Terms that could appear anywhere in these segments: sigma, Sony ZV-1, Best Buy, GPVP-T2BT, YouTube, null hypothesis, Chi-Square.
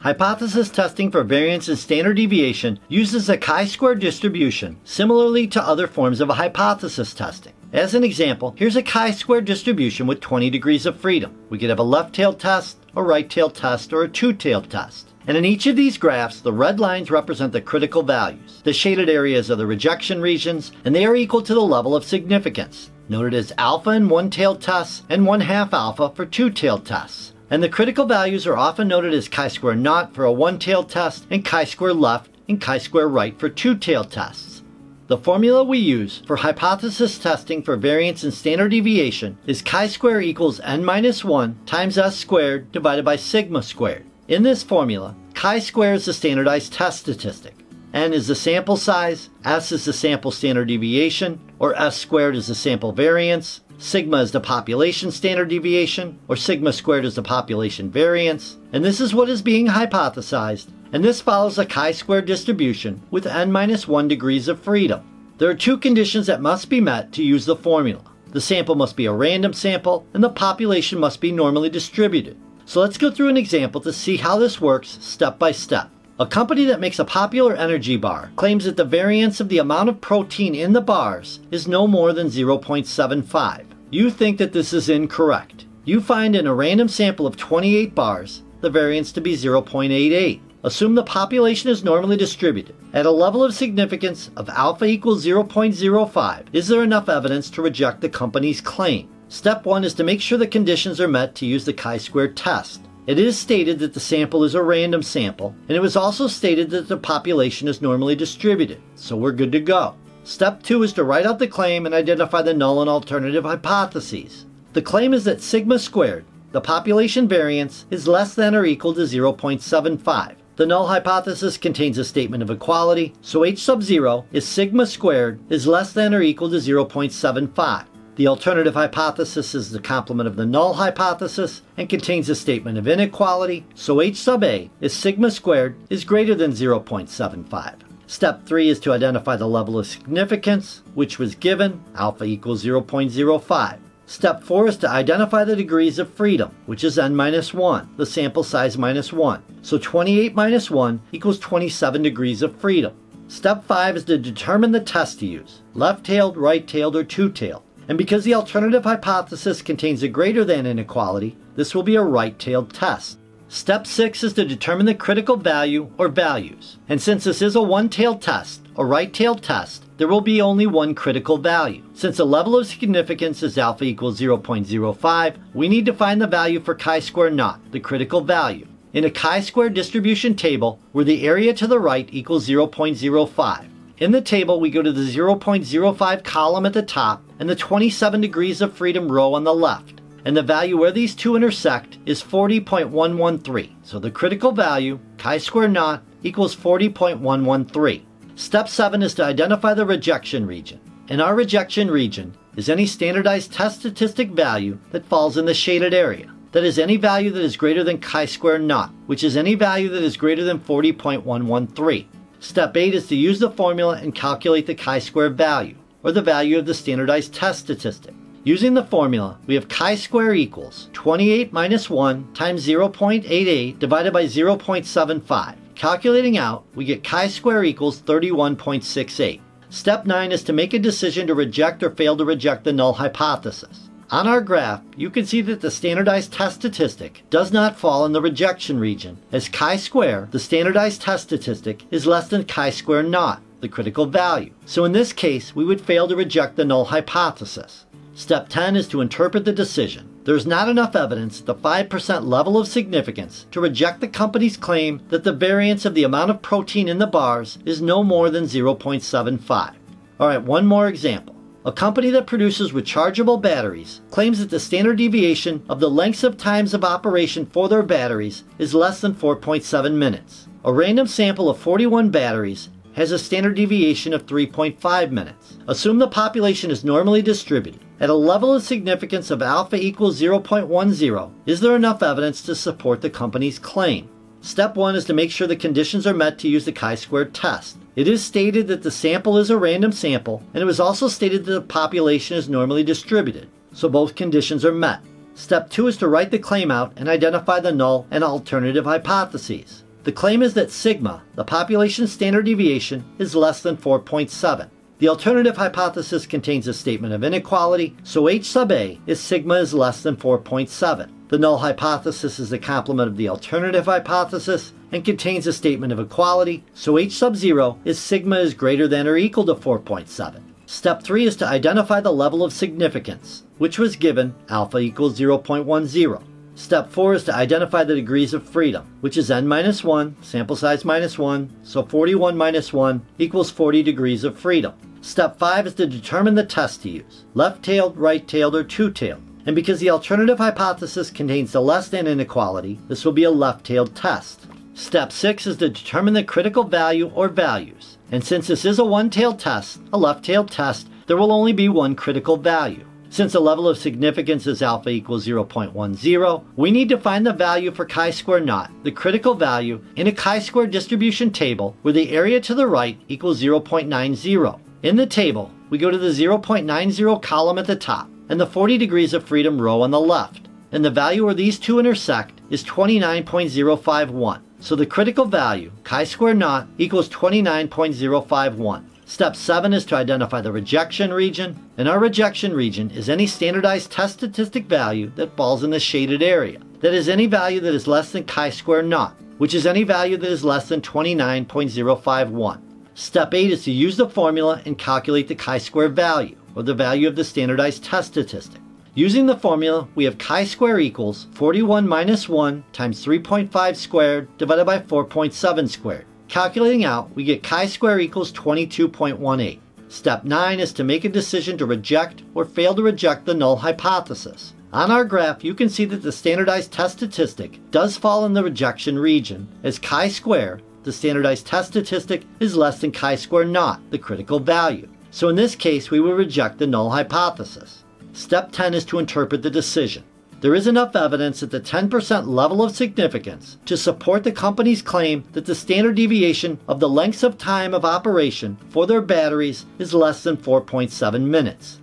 Hypothesis testing for variance and standard deviation uses a chi-square distribution similarly to other forms of hypothesis testing. As an example, here's a chi-square distribution with 20 degrees of freedom. We could have a left-tailed test, a right-tailed test, or a two-tailed test. And in each of these graphs, the red lines represent the critical values. The shaded areas are the rejection regions, and they are equal to the level of significance, noted as alpha in one-tailed tests and 1/2 alpha for two-tailed tests. And the critical values are often noted as chi-square naught for a one-tailed test and chi-square left and chi-square right for two-tailed tests. The formula we use for hypothesis testing for variance and standard deviation is chi-square equals n minus 1 times s squared divided by sigma squared. In this formula, chi-square is the standardized test statistic. N is the sample size, s is the sample standard deviation, or s squared is the sample variance. Sigma is the population standard deviation, or sigma squared is the population variance, and this is what is being hypothesized, and this follows a chi-square distribution with n minus 1 degrees of freedom. There are two conditions that must be met to use the formula. The sample must be a random sample, and the population must be normally distributed. So let's go through an example to see how this works step by step. A company that makes a popular energy bar claims that the variance of the amount of protein in the bars is no more than 0.75. You think that this is incorrect. You find in a random sample of 28 bars the variance to be 0.88. Assume the population is normally distributed. At a level of significance of alpha equals 0.05, is there enough evidence to reject the company's claim? Step 1 is to make sure the conditions are met to use the chi-square test. It is stated that the sample is a random sample, and it was also stated that the population is normally distributed, so we're good to go. Step 2 is to write out the claim and identify the null and alternative hypotheses. The claim is that sigma squared, the population variance, is less than or equal to 0.75. The null hypothesis contains a statement of equality, so H sub 0 is sigma squared is less than or equal to 0.75. The alternative hypothesis is the complement of the null hypothesis and contains a statement of inequality, so H sub A is sigma squared is greater than 0.75. Step 3 is to identify the level of significance, which was given, alpha equals 0.05. Step 4 is to identify the degrees of freedom, which is n minus 1, the sample size minus 1. So 28 minus 1 equals 27 degrees of freedom. Step 5 is to determine the test to use, left-tailed, right-tailed, or two-tailed. And because the alternative hypothesis contains a greater than inequality, this will be a right-tailed test. Step 6 is to determine the critical value or values. And since this is a one-tailed test, a right-tailed test, there will be only one critical value. Since the level of significance is alpha equals 0.05, we need to find the value for chi-square naught, the critical value. In a chi-square distribution table, where the area to the right equals 0.05. In the table, we go to the 0.05 column at the top and the 27 degrees of freedom row on the left. And the value where these two intersect is 40.113. So the critical value, chi-square naught, equals 40.113. Step 7 is to identify the rejection region. And our rejection region is any standardized test statistic value that falls in the shaded area. That is any value that is greater than chi-square naught, which is any value that is greater than 40.113. Step 8 is to use the formula and calculate the chi-square value, or the value of the standardized test statistic. Using the formula, we have chi-square equals 28 minus 1 times 0.88 divided by 0.75. Calculating out, we get chi-square equals 31.68. Step 9 is to make a decision to reject or fail to reject the null hypothesis. On our graph, you can see that the standardized test statistic does not fall in the rejection region, as chi-square, the standardized test statistic, is less than chi-square naught, the critical value. So in this case, we would fail to reject the null hypothesis. Step 10 is to interpret the decision. There is not enough evidence at the 5% level of significance to reject the company's claim that the variance of the amount of protein in the bars is no more than 0.75. Alright, one more example. A company that produces rechargeable batteries claims that the standard deviation of the lengths of times of operation for their batteries is less than 4.7 minutes. A random sample of 41 batteries has a standard deviation of 3.5 minutes. Assume the population is normally distributed. At a level of significance of alpha equals 0.10, is there enough evidence to support the company's claim? Step 1 is to make sure the conditions are met to use the chi-square test. It is stated that the sample is a random sample, and it was also stated that the population is normally distributed, so both conditions are met. Step 2 is to write the claim out and identify the null and alternative hypotheses. The claim is that sigma, the population standard deviation, is less than 4.7. The alternative hypothesis contains a statement of inequality, so H sub A is sigma is less than 4.7. The null hypothesis is the complement of the alternative hypothesis and contains a statement of equality, so H sub 0 is sigma is greater than or equal to 4.7. Step 3 is to identify the level of significance, which was given alpha equals 0.10. Step 4 is to identify the degrees of freedom, which is n minus 1, sample size minus 1, so 41 minus 1 equals 40 degrees of freedom. Step 5 is to determine the test to use, left-tailed, right-tailed, or two-tailed. And because the alternative hypothesis contains the less than inequality, this will be a left-tailed test. Step 6 is to determine the critical value or values. And since this is a one-tailed test, a left-tailed test, there will only be one critical value. Since the level of significance is alpha equals 0.10, we need to find the value for chi-square naught, the critical value, in a chi-square distribution table where the area to the right equals 0.90. In the table, we go to the 0.90 column at the top and the 40 degrees of freedom row on the left. And the value where these two intersect is 29.051. So the critical value, chi-square naught, equals 29.051. Step 7 is to identify the rejection region, and our rejection region is any standardized test statistic value that falls in the shaded area. That is any value that is less than chi-square naught, which is any value that is less than 29.051. Step 8 is to use the formula and calculate the chi-square value, or the value of the standardized test statistic. Using the formula, we have chi-square equals 41 minus 1 times 3.5 squared divided by 4.7 squared. Calculating out, we get chi-square equals 22.18. Step 9 is to make a decision to reject or fail to reject the null hypothesis. On our graph, you can see that the standardized test statistic does fall in the rejection region, as chi-square, the standardized test statistic, is less than chi-square naught, the critical value. So in this case, we will reject the null hypothesis. Step 10 is to interpret the decision. There is enough evidence at the 10% level of significance to support the company's claim that the standard deviation of the lengths of time of operation for their batteries is less than 4.7 minutes.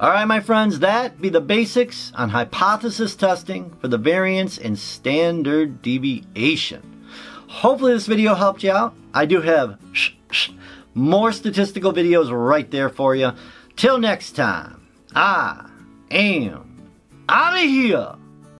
Alright my friends, that be the basics on hypothesis testing for the variance in standard deviation. Hopefully this video helped you out. I do have more statistical videos right there for you. Till next time, I am out of here!